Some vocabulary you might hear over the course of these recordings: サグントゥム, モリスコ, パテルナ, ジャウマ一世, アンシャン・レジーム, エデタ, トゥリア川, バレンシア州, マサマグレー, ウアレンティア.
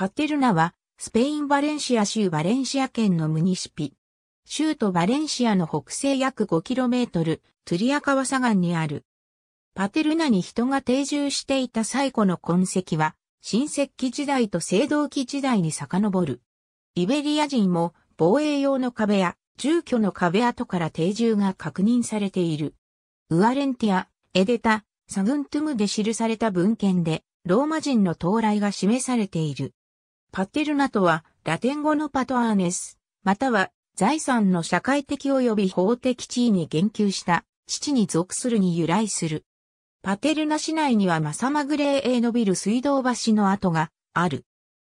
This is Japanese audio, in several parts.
パテルナは、スペイン・バレンシア州バレンシア県のムニシピ。州都バレンシアの北西約 5km、トゥリア川左岸にある。パテルナに人が定住していた最古の痕跡は、新石器時代と青銅器時代に遡る。イベリア人も防衛用の壁や住居の壁跡から定住が確認されている。ウアレンティア、エデタ、サグントゥムで記された文献で、ローマ人の到来が示されている。パテルナとは、ラテン語のパトアーネス、または財産の社会的及び法的地位に言及した、父に属するに由来する。パテルナ市内にはマサマグレーへ延びる水道橋の跡がある。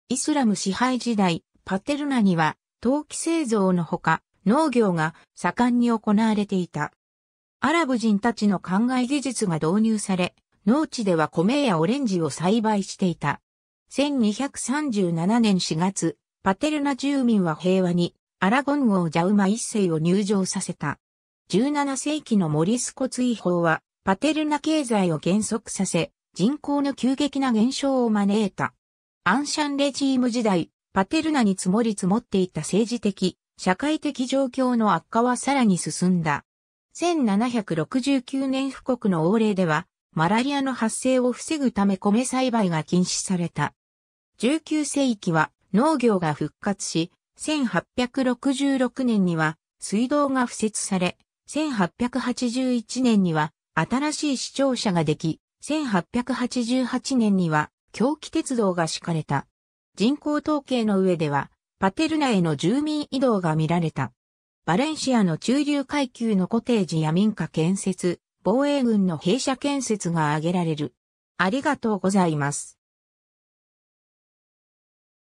イスラム支配時代、パテルナには陶器製造のほか農業が盛んに行われていた。アラブ人たちの灌漑技術が導入され、農地では米やオレンジを栽培していた。1237年4月、パテルナ住民は平和にアラゴン王ジャウマ一世を入城させた。17世紀のモリスコ追放はパテルナ経済を減速させ、人口の急激な減少を招いた。アンシャンレジーム時代、パテルナに積もり積もっていた政治的、社会的状況の悪化はさらに進んだ。1769年富国の王令では、マラリアの発生を防ぐため米栽培が禁止された。19世紀は農業が復活し、1866年には水道が敷設され、1881年には新しい市庁舎ができ、1888年には蒸気鉄道が敷かれた。人口統計の上では、パテルナへの住民移動が見られた。バレンシアの中流階級のコテージや民家建設、防衛軍の兵舎建設が挙げられる。ありがとうございます。